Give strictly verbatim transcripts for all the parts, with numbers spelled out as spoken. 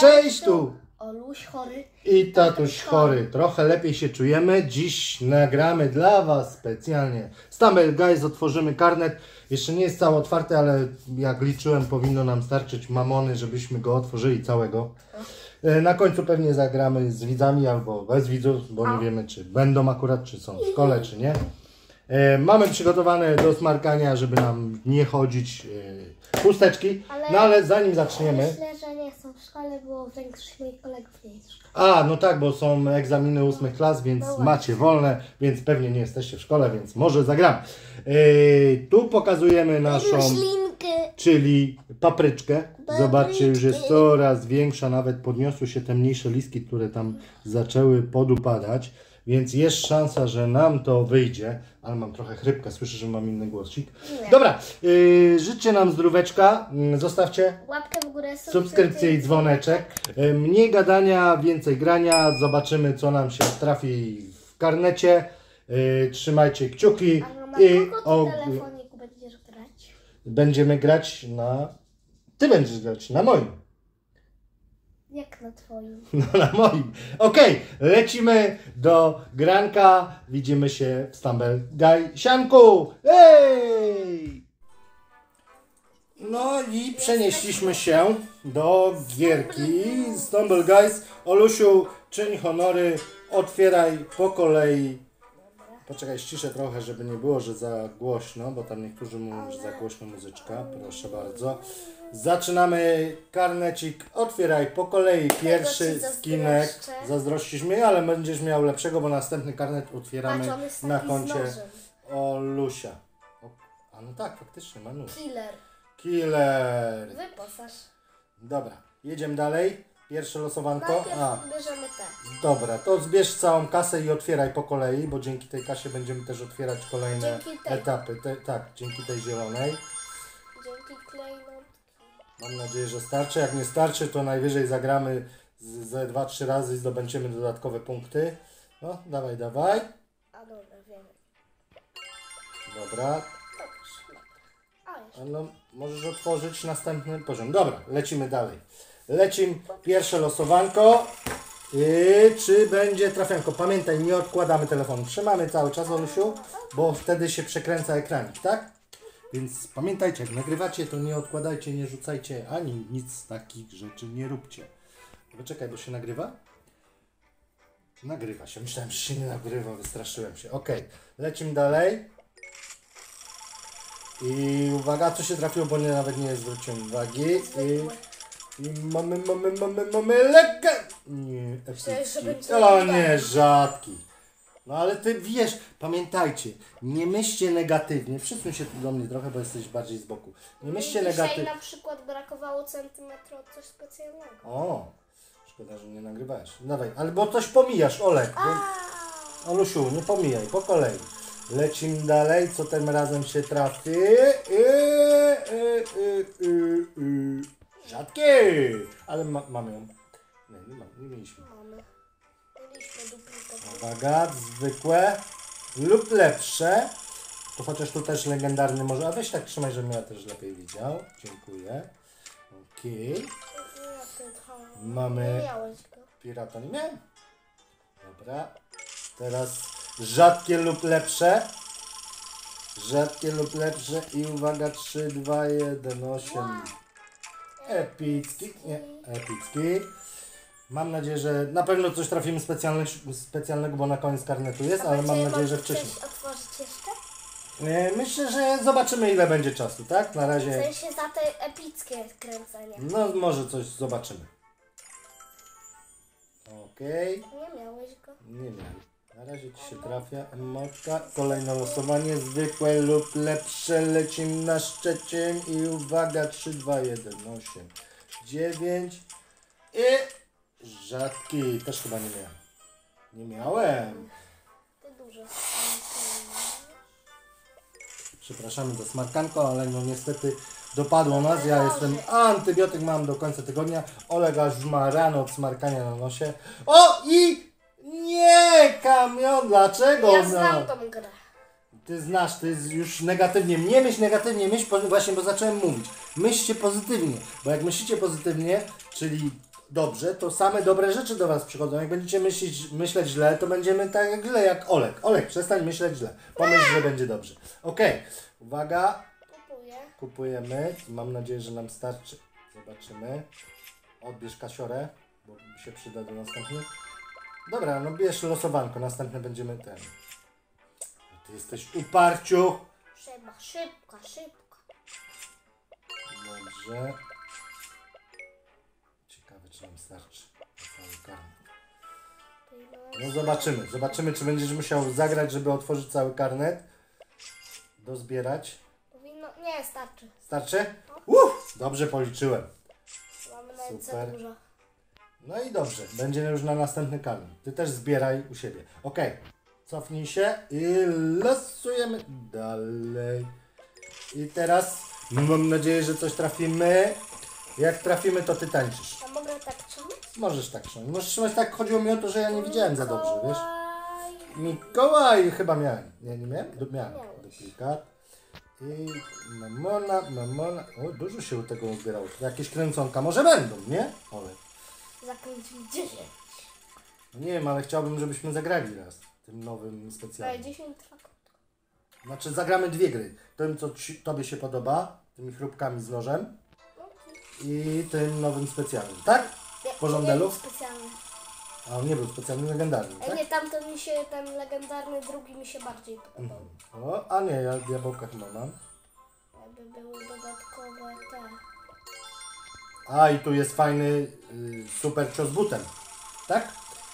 Cześć, Cześć tu! Oluś chory i tatuś chory. Trochę lepiej się czujemy. Dziś nagramy dla Was specjalnie. Stumble Guys, otworzymy karnet. Jeszcze nie jest cały otwarty, ale jak liczyłem, powinno nam starczyć mamony, żebyśmy go otworzyli całego. Na końcu pewnie zagramy z widzami albo bez widzów, bo nie wiemy, czy będą akurat, czy są w szkole, czy nie. Mamy przygotowane do smarkania, żeby nam nie chodzić chusteczki, ale, no ale zanim zaczniemy... Myślę, że nie są w szkole, bo większość moich kolegów nie jest w szkole. A, no tak, bo są egzaminy ósmych klas, więc no macie wolne, więc pewnie nie jesteście w szkole, więc może zagramy. Yy, tu pokazujemy naszą... Roślinkę. Czyli papryczkę. Papryczki. Zobaczcie, już jest coraz większa, nawet podniosły się te mniejsze listki, które tam zaczęły podupadać. Więc jest szansa, że nam to wyjdzie. Ale mam trochę chrypkę, słyszę, że mam inny głosik. Nie. Dobra, yy, życzcie nam zdróweczka. Yy, zostawcie łapkę w górę, subskrypcję i dzwoneczek. Yy, mniej gadania, więcej grania. Zobaczymy, co nam się trafi w karnecie. Yy, trzymajcie kciuki. A na i kogo ty telefoniku będziesz grać? Będziemy grać na... Ty będziesz grać na moim. Jak na twoim? No na moim. Okej, okay, lecimy do granka. Widzimy się w Stumble Guys. Sianku! Ej! No i przenieśliśmy się do gierki Stumble Guys. Olusiu, czyń honory, otwieraj po kolei. Poczekaj, ściszę trochę, żeby nie było, że za głośno, bo tam niektórzy mówią, że za głośno muzyczka. Proszę bardzo. Zaczynamy karnecik. Otwieraj po kolei pierwszy skinek. Zazdrościsz mnie, ale będziesz miał lepszego, bo następny karnet otwieramy na koncie Olusia. A no tak, faktycznie ma nóż. Killer. Killer. Wyposaż. Dobra, jedziemy dalej. Pierwsze losowanko. A, bierzemy tak. Dobra, to zbierz całą kasę i otwieraj po kolei, bo dzięki tej kasie będziemy też otwierać kolejne etapy. Te, tak, dzięki tej zielonej. Dzięki klejnotki. Mam nadzieję, że starczy. Jak nie starczy, to najwyżej zagramy ze dwa trzy razy i zdobędziemy dodatkowe punkty. No, dawaj, dawaj. A dobra, wiemy. Dobra. A no, możesz otworzyć następny poziom. Dobra, lecimy dalej. Lecimy pierwsze losowanko. Yy, czy będzie trafianko? Pamiętaj, nie odkładamy telefonu. Trzymamy cały czas, Olusiu, bo wtedy się przekręca ekranik, tak? Więc pamiętajcie, jak nagrywacie, to nie odkładajcie, nie rzucajcie ani nic z takich rzeczy nie róbcie. Poczekaj, bo się nagrywa? Nagrywa się. Myślałem, że się nie nagrywa, wystraszyłem się. Ok, lecimy dalej. I uwaga, co się trafiło, bo nie, nawet nie zwróciłem uwagi. I... I mamy, mamy, mamy, mamy lekkę! Nie, epicki. O nie, rzadki. No ale ty wiesz, pamiętajcie, nie myślcie negatywnie. Przysuń się tu do mnie trochę, bo jesteś bardziej z boku. Nie myślcie negatywnie. Dzisiaj na przykład brakowało centymetra od coś specjalnego. O, szkoda, że nie nagrywałeś. Dawaj, albo coś pomijasz, Olek. Olusiu, nie pomijaj, po kolei. Lecimy dalej, co tym razem się trafi. Rzadkie! Ale ma, mamy ją. Nie, nie, ma, nie mieliśmy. Mamy. Mieliśmy duplikat. Uwaga, zwykłe lub lepsze. To chociaż tu też legendarny może. A weź tak trzymaj, żebym ja też lepiej widział. Dziękuję. Okej. Okay. Mamy... Nie miałeś go. Pirata nie miałem. Dobra. Teraz rzadkie lub lepsze. Rzadkie lub lepsze. I uwaga, trzy, dwa, jeden, osiem. Wow. Epicki, nie, epicki. Mam nadzieję, że na pewno coś trafimy specjalne, specjalnego, bo na koniec karnetu jest, ale mam nadzieję, że wcześniej. Chcesz otworzyć jeszcze? Myślę, że zobaczymy, ile będzie czasu, tak? Na razie... Chcę się za te epickie kręcenie. No, może coś zobaczymy. Okej. Okay. Nie miałeś go. Nie miałem. Na razie ci się trafia emotka. Kolejne losowanie, zwykłe lub lepsze. Lecimy na Szczecin i uwaga, trzy, dwa, jeden, osiem, dziewięć i rzadki. Też chyba nie miałem. Nie miałem. To dużo. Przepraszamy za smarkanko, ale no niestety dopadło nas. Ja jestem antybiotyk, mam do końca tygodnia. Olega już ma rano od smarkania na nosie. O i... Nie, Kamion, dlaczego? Ja znam tą grę. Ty znasz, ty już negatywnie. Nie myśl negatywnie, myśl właśnie, bo zacząłem mówić. Myślcie pozytywnie, bo jak myślicie pozytywnie, czyli dobrze, to same dobre rzeczy do was przychodzą. Jak będziecie myśleć, myśleć źle, to będziemy tak jak źle, jak Olek. Olek, przestań myśleć źle. Pomyśl, że będzie dobrze. Okej, okay. Uwaga. Kupuję. Kupujemy. Mam nadzieję, że nam starczy. Zobaczymy. Odbierz kasiorę, bo się przyda do następnych. Dobra, no bierz losowanko, następne będziemy ten. Ty jesteś uparciu. Trzeba szybko, szybko. Dobrze. Ciekawe, czy nam starczy. No zobaczymy, zobaczymy, czy będziesz musiał zagrać, żeby otworzyć cały karnet. Dozbierać. Powinno... Nie, starczy. Starczy? Uff, dobrze policzyłem. Super. No i dobrze, będziemy już na następny kanał. Ty też zbieraj u siebie. Okej, okay. Cofnij się i losujemy dalej. I teraz mam nadzieję, że coś trafimy. Jak trafimy, to ty tańczysz. Ja mogę tak trzymać? Możesz tak trzymać. Możesz trzymać tak, chodziło mi o to, że ja nie Mikołaj. Widziałem za dobrze, wiesz? Mikołaj chyba miałem. Nie, nie miałem? Miałem. Duplikat. I mamona, mamona. O, dużo się tego uzbierało. Jakieś kręconka może będą, nie? Ale... Zakończymy dziesięć. Nie wiem, ale chciałbym, żebyśmy zagrali raz tym nowym specjalnym. Ale dziesięć trwa krótko. Znaczy zagramy dwie gry. Tym, co ci, tobie się podoba, tymi chrupkami z nożem i tym nowym specjalnym, tak? W porządku? Specjalny. A on nie był specjalny, legendarny, tak? Nie, tamten mi się, ten legendarny drugi mi się bardziej podobał. Mhm. O, a nie, ja w diabełkach chyba mam. Jakby były dodatkowe te... A i tu jest fajny y, super cios butem, tak?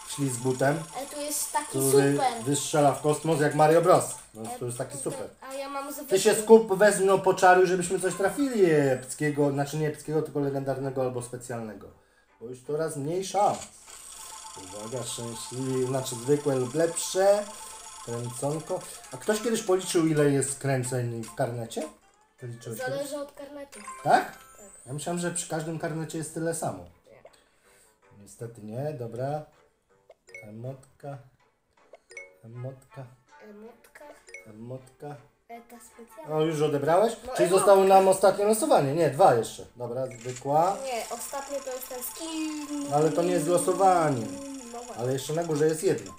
Ślizg butem. Ale tu jest taki który super. Wystrzela w kosmos jak Mario Bros. No, e, to jest taki super. A ja mam zwykły. Ty się skup, wezmę po czaru, żebyśmy coś trafili epickiego, znaczy nie epickiego, tylko legendarnego albo specjalnego. Bo już coraz mniej szans. Uwaga, szczęśliwy, znaczy zwykłe lub lepsze. Kręconko. A ktoś kiedyś policzył, ile jest kręceń w karnecie? Policzyłeś Zależy kiedyś? Od karnetu. Tak? Ja myślałem, że przy każdym karnecie jest tyle samo. Niestety nie, dobra. Emotka. Emotka. Emotka. Emotka. O, już odebrałeś? No czyli emotka. Zostało nam ostatnie losowanie. Nie, dwa jeszcze. Dobra, zwykła. Nie, ostatnie to jest ten skin. Ale to nie jest losowanie. Ale jeszcze na górze jest jedno.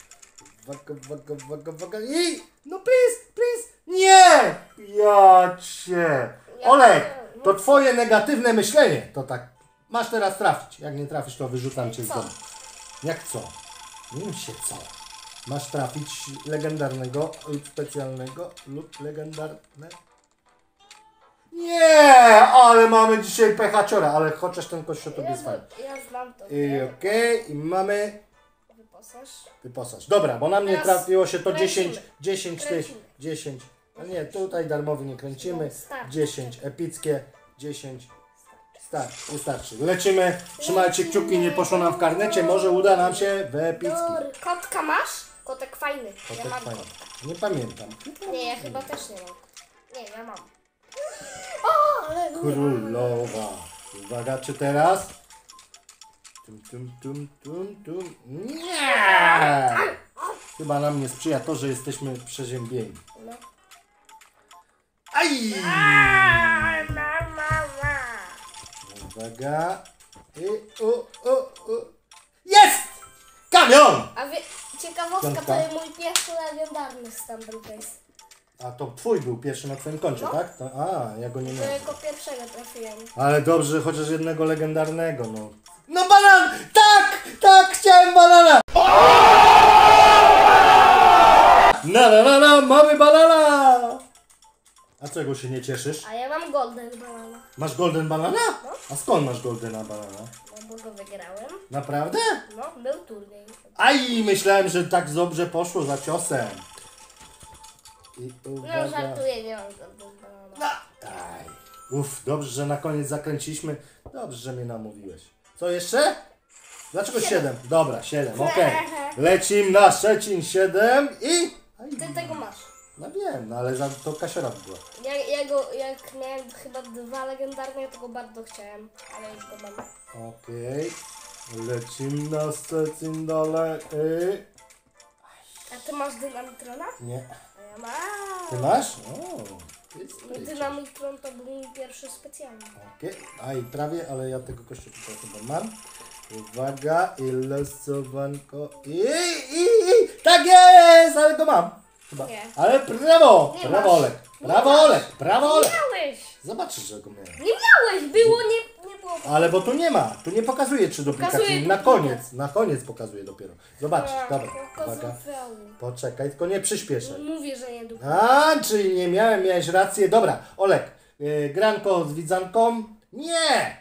Waga, waga, waga, waga. Jej! No please, please! Nie! Ja cię! Olek! To twoje negatywne myślenie, to tak. Masz teraz trafić. Jak nie trafisz, to wyrzucam cię z domu. Jak co? Nie się co. Masz trafić legendarnego lub specjalnego lub legendarne. Nie, ale mamy dzisiaj pechaciora, ale chociaż ten kość o tobie jest fajny. Ja znam to. I okej, okay, i mamy... Wyposaż. Wyposaż. Dobra, bo na mnie teraz trafiło się to kręcimy. dziesięć, dziesięć, dziesięć. A nie, tutaj darmowy nie kręcimy. dziesięć epickie, dziesięć starczy, wystarczy. Lecimy, trzymajcie kciuki, nie poszło nam w karnecie, może uda nam się w epickich. Kotka masz? Kotek fajny. Kotek ja mam fajny. Kotka. Nie pamiętam. Nie, ja chyba też nie mam. Nie, ja mam. O, ale królowa. Uwaga, czy teraz? Tum, tum, tum, tum, tum. Nie! Chyba nam nie sprzyja to, że jesteśmy przeziębieni. Aj! Uwaga. I, u, u, u. Jest! Kamion! A wie, ciekawostka, Piątka. To jest mój pierwszy legendarny Stumble Guys. A to twój był pierwszy na twoim koncie, no. Tak? To, a, ja go nie miałem. Tylko pierwszego trafiłem. Ale dobrze, chociaż jednego legendarnego, no. No banan! Tak! Tak, chciałem banana! Na, na, na, na, mamy banana! A czego się nie cieszysz? A ja mam golden banana. Masz golden banana? No. A skąd masz goldena banana? No bo go wygrałem. Naprawdę? No, był turniej. Aj, myślałem, że tak dobrze poszło za ciosem. I uwaga. No żartuję, nie mam golden banana. No. Aj. Uff, dobrze, że na koniec zakręciliśmy. Dobrze, że mnie namówiłeś. Co jeszcze? Dlaczego siedem? Dobra, siedem, okej. Okay. Lecim na Szczecin, siedem i... Aj. Ty tego masz. No wiem, no ale za to kasiora była. Ja, ja go, jak miałem chyba dwa legendarne, to go bardzo chciałem, ale już go mam. Okej, okay. Lecimy na Szczecin dalej. A ty masz dynamitrona? Nie. A ja mam. Ty masz? O, ty dynamitron to był mój pierwszy specjalny. Okej, okay. A i prawie, ale ja tego kościa tutaj chyba mam. Uwaga, i losowanko. I, i, i. Tak jest, ale go mam. Chyba. Nie. Ale prawo, nie prawo masz. Olek, prawo nie Olek, prawo Olek. Nie miałeś. Zobaczysz, że go miałem. Nie miałeś, było, nie, nie było. Ale bo tu nie ma, tu nie pokazuje trzy duplikacji. Na koniec, na koniec pokazuje dopiero. Zobaczysz, tak, dobra, uwaga. Poczekaj, tylko nie przyspieszaj. Mówię, że nie duplikacji. A, czyli nie miałem, miałeś rację. Dobra, Olek, yy, granko z widzanką. Nie!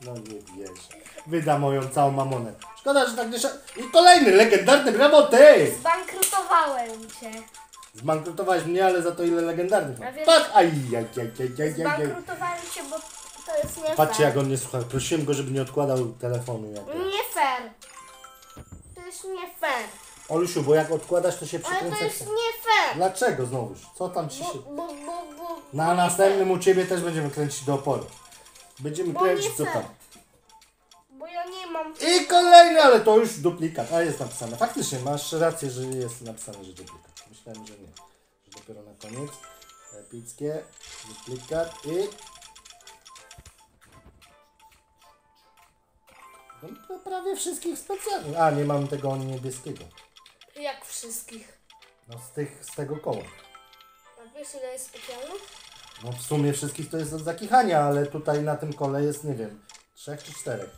No nie wierzę. Wyda moją całą mamonę. Szkoda, że tak nie... I kolejny legendarny, brawo ty! Zbankrutowałem cię. Zbankrutowałeś mnie, ale za to ile legendarnych. Patrz, aj, aj, aj, aj, aj. Zbankrutowałem cię, bo to jest nie fair. Patrzcie, jak on nie słucha. Prosiłem go, żeby nie odkładał telefonu. Jak nie fair. To jest nie fair. Olusiu, bo jak odkładasz, to się przykręcasz. Ale to jest nie fair. Dlaczego znowuż? Co tam ci się... Bo, bo, bo, bo, Na następnym u ciebie też będziemy kręcić do oporu. Będziemy kręcić co tam. Bo ja nie mam... I kolejny, ale to już duplikat. A jest napisane. Faktycznie, masz rację, że jest napisane, że duplikat. Myślałem, że nie. Że dopiero na koniec. Epickie. Duplikat i... No, prawie wszystkich specjalnych. A, nie mam tego niebieskiego. Jak wszystkich? No z tych, z tego koła. A wiesz, ile jest specjalnych? No w sumie wszystkich to jest od zakichania, ale tutaj na tym kole jest, nie wiem, trzech czy czterech.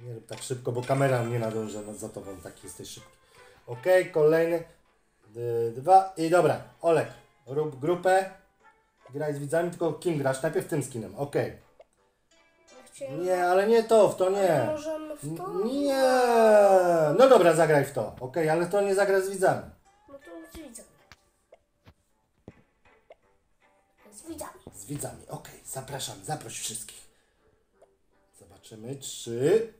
Nie rób tak szybko, bo kamera nie nadąża za tobą, tak jesteś szybki. Okej, okay, kolejny, dwa i dobra, Olek, rób grupę, graj z widzami, tylko kim grasz? Najpierw tym skinem, okej. Okay. Nie, ale nie to, w to nie. Możemy w to? Nie. No dobra, zagraj w to. Okej, ale to nie zagra z widzami. No to z widzami. Z widzami. Z widzami, okej. Zapraszam, zaproś wszystkich. Zobaczymy, czy...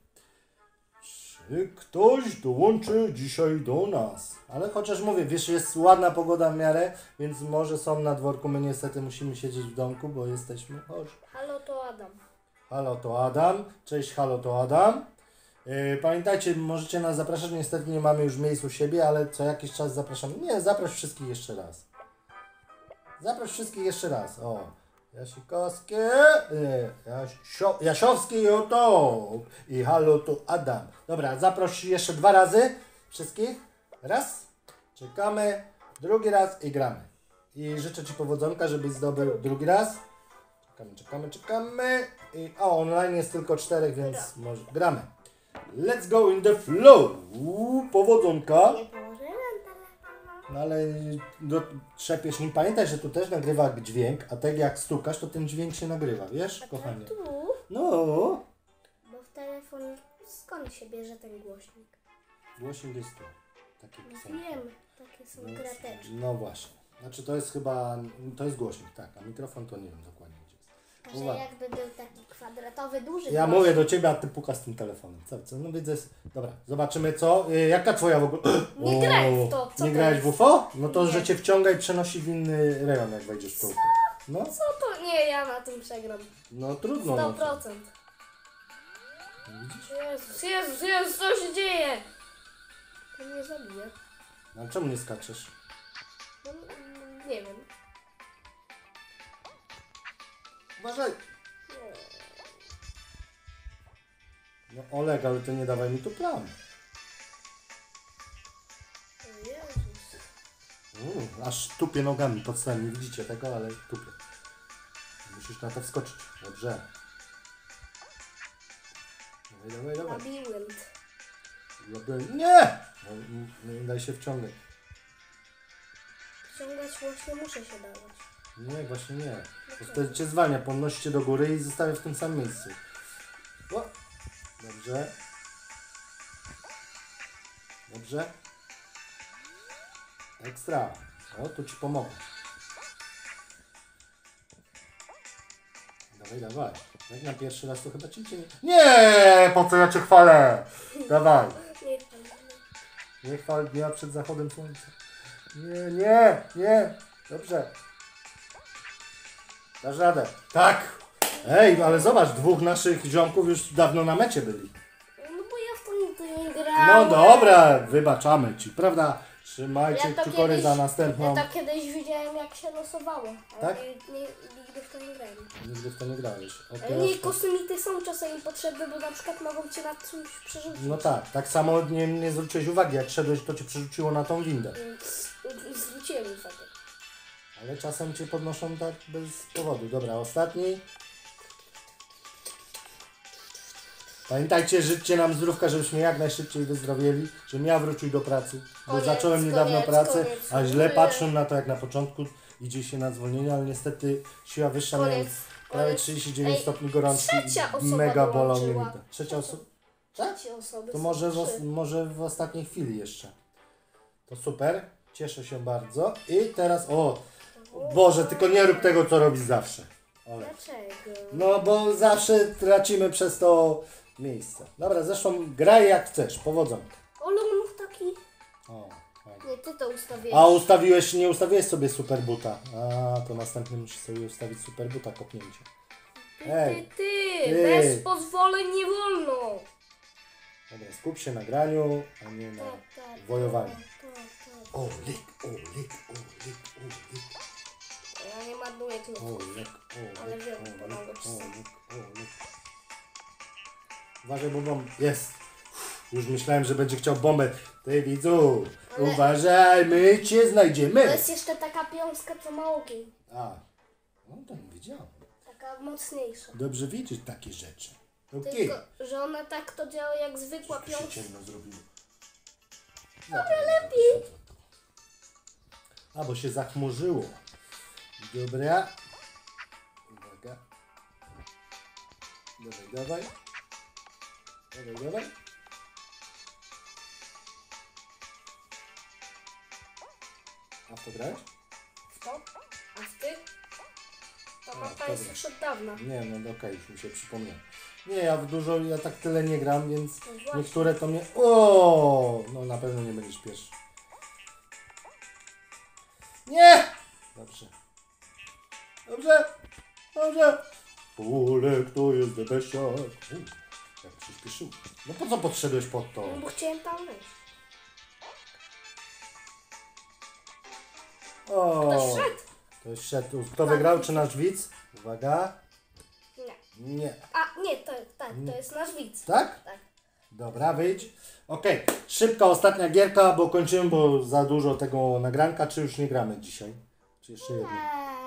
Czy ktoś dołączy dzisiaj do nas. Ale chociaż mówię, wiesz, jest ładna pogoda w miarę, więc może są na dworku. My niestety musimy siedzieć w domku, bo jesteśmy chorzy. Halo, to Adam. Halo, to Adam. Cześć, halo, to Adam. Yy, pamiętajcie, możecie nas zapraszać. Niestety nie mamy już miejsc u siebie, ale co jakiś czas zapraszamy. Nie, zaproś wszystkich jeszcze raz. Zaproś wszystkich jeszcze raz. O, Jasikowski. Yy, Jasio, Jasiowski YouTube. I halo, to Adam. Dobra, zaproś jeszcze dwa razy wszystkich. Raz. Czekamy. Drugi raz i gramy. I życzę ci powodzonka, żebyś zdobył drugi raz. Czekamy, czekamy, czekamy. I, o, online jest tylko czterech, więc no. Może gramy. Let's go in the flow. Uuu, powodzonka. No ale do, trzepiesz mi. Pamiętaj, że tu też nagrywa dźwięk, a tak jak stukasz, to ten dźwięk się nagrywa, wiesz, kochanie? Tu? No. Bo w telefonie skąd się bierze ten głośnik? Głośnik jest tu. Takie no, wiem, takie są więc, krateczki. No właśnie. Znaczy to jest chyba, to jest głośnik, tak, a mikrofon to nie wiem dokładnie. Że jakby był taki kwadratowy, duży. Ja mówię do ciebie, a ty pukasz z tym telefonem. Co, co? No widzę. Dobra, zobaczymy co. Yy, jaka twoja w ogóle. Nie o, graj w to. Co nie to grałeś jest? W U F O? No to, nie. Że cię wciąga i przenosi w inny rejon, jak wejdziesz w kółko. No? Co to? Nie, ja na tym przegram. No trudno. sto procent. No to. Jezus, Jezus, Jezus, co się dzieje? To mnie zabije. A czemu nie skaczesz? No, nie wiem. Uważaj! No Olek, ale to nie dawaj mi tu plan. U, aż tupię nogami pod stołem, nie widzicie tego, ale tupię. Musisz na to wskoczyć, dobrze. Dawaj, dawaj, dawaj. Labirynt. Nie! Nie daj się wciągnąć. Wciągać właśnie muszę się dawać. Nie, właśnie nie. To wtedy cię zwalnia, podnosi cię do góry i zostawia w tym samym miejscu. O! Dobrze. Dobrze. Ekstra. O, tu ci pomogę. Dawaj, dawaj. Jak na pierwszy raz to chyba ci cię nie... Nie! Po co ja cię chwalę? Dawaj. Nie chwal dnia przed zachodem słońca. Nie, nie, nie. Dobrze. Dasz radę. Tak! Ej, ale zobacz, dwóch naszych ziomków już dawno na mecie byli. No bo ja w to nie grałem. No dobra, wybaczamy ci, prawda? Trzymajcie ja kciuki kiedyś, za następną. Ja to kiedyś widziałem, jak się losowało. Tak? Nie, nie, nigdy w to nie grałem. Nigdy w to nie grałeś. Nie, kosmity są czasem potrzebne, bo na przykład mogą cię na coś przerzucić. No tak, tak samo nie, nie zwróciłeś uwagi. Jak szedłeś, to cię przerzuciło na tą windę. Zwróciłem uwagę. Ale czasem cię podnoszą tak bez powodu. Dobra, ostatni. Pamiętajcie, życzcie nam zdrówka, żebyśmy jak najszybciej wyzdrowieli, żebym ja wrócił do pracy, bo koniec, zacząłem niedawno koniec, pracę, koniec. A źle patrzę na to jak na początku, idzie się na zwolnienie, ale niestety siła wyższa miałem prawie trzydzieści dziewięć Ej, stopni gorączki i mega bolą mnie. Trzecia osoba? Trzecia osoba. To może w, może w ostatniej chwili jeszcze. To super, cieszę się bardzo. I teraz, o Boże, tylko nie rób tego, co robisz zawsze. Ole. Dlaczego? No bo zawsze tracimy przez to miejsce. Dobra, zresztą graj jak chcesz, powodzonka. Olu, mów taki. O, fajnie. Nie, ty to ustawiłeś. A ustawiłeś, nie ustawiłeś sobie superbuta. A, to następny musisz sobie ustawić superbuta kopnięcie. Ty, Ej, ty, ty, ty, bez pozwoleń nie wolno. Dobra, skup się na graniu, a nie na tak, tak, wojowaniu. Tak, tak, tak. O, lik, o, lik, o, lik, o, lik. Ja nie marnuję tylko. O, lik, o, ale wiem, o, lik, o, lik, o, lik. Uważaj, bo bomba. Jest! Już myślałem, że będzie chciał bombę. Ty widzu! Ale... Uważaj, my cię znajdziemy! To jest jeszcze taka piąska, co ma ogień. A, no to nie wiedziałem. Taka mocniejsza. Dobrze widzieć takie rzeczy. Okay. Tylko, że ona tak to działa jak zwykła piąska. Się ciemno zrobiło. Dobra, lepiej! A, bo się zachmurzyło. Dobra. Uwaga. Dawaj, dawaj. Dawaj, dawaj. A w to grałeś? W to? A w ty? Ta mapa jest już od dawna. Nie, no okej, okay, już mi się przypomniał. Nie, ja w dużo, ja tak tyle nie gram, więc no niektóre to mnie... O, no na pewno nie będziesz pierwszy. Nie! Dobrze. Dobrze! Dobrze! Ulek to jest debesiak. Jak przyspieszył. No po co podszedłeś pod to? No bo chciałem tam wejść. O, ktoś szedł. Ktoś szedł. Kto wygrał, czy nasz widz? Uwaga. Nie. Nie. A, nie, to, tak, to jest nasz widz. Tak? Tak. Dobra, wyjdź. Okej, okay. Szybka, ostatnia gierka, bo kończymy, bo za dużo tego nagranka. Czy już nie gramy dzisiaj? Czy jeszcze jedną?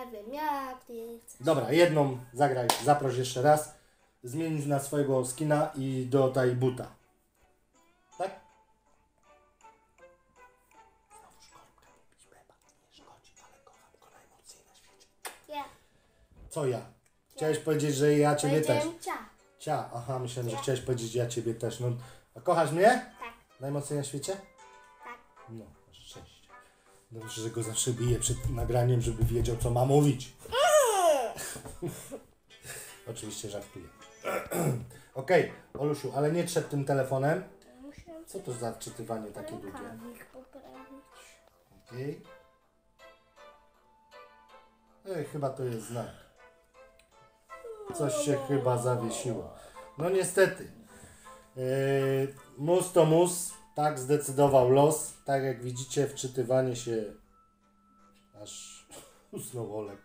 Nie wiem, jak nie chcę. Dobra, jedną zagraj, zaproś jeszcze raz. Zmienić na swojego skina i do taj buta. Tak? Znowu szkorbka, pić beba. Nie szkodzi, ale kocham go najmocniej na świecie. Ja. Co ja? Chciałeś ja. powiedzieć, że ja ciebie też. Cia. Cia. Aha, myślałem, że chciałeś powiedzieć, że ja ciebie też. No, a kochasz mnie? Tak. Najmocniej na świecie? Tak. No, szczęście. Dobrze, że go zawsze biję przed nagraniem, żeby wiedział, co ma mówić. Mm. Oczywiście żartuję. Okej, okay, Olusiu, ale nie trzep tym telefonem. Co to za odczytywanie takie długie? Okej. Okay. Ej, chyba to jest znak. Coś się chyba zawiesiło. No niestety. Yy, mus to mus. Tak zdecydował los. Tak jak widzicie, wczytywanie się... Aż usnął Olek.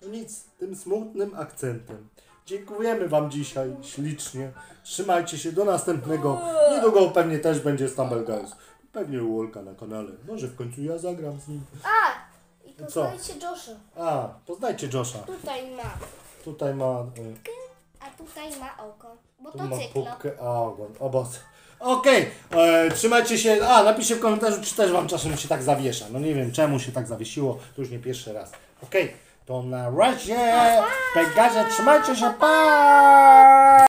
To nic, tym smutnym akcentem. Dziękujemy wam dzisiaj ślicznie. Trzymajcie się do następnego. Niedługo pewnie też będzie Stumble Guys. Pewnie u Olka na kanale. Może w końcu ja zagram z nim. A! I poznajcie Co? Josha. A, poznajcie Josha. Tutaj ma. Tutaj ma... Pupkę, a tutaj ma oko. Bo tu to ma cyklo. Pupkę, a ogon. Obos. Okej, okay. Trzymajcie się. A, napiszcie w komentarzu, czy też wam czasem się tak zawiesza. No nie wiem, czemu się tak zawiesiło. To już nie pierwszy raz. Okej. Okay. To na razie, Pegazie, trzymajcie się, pa!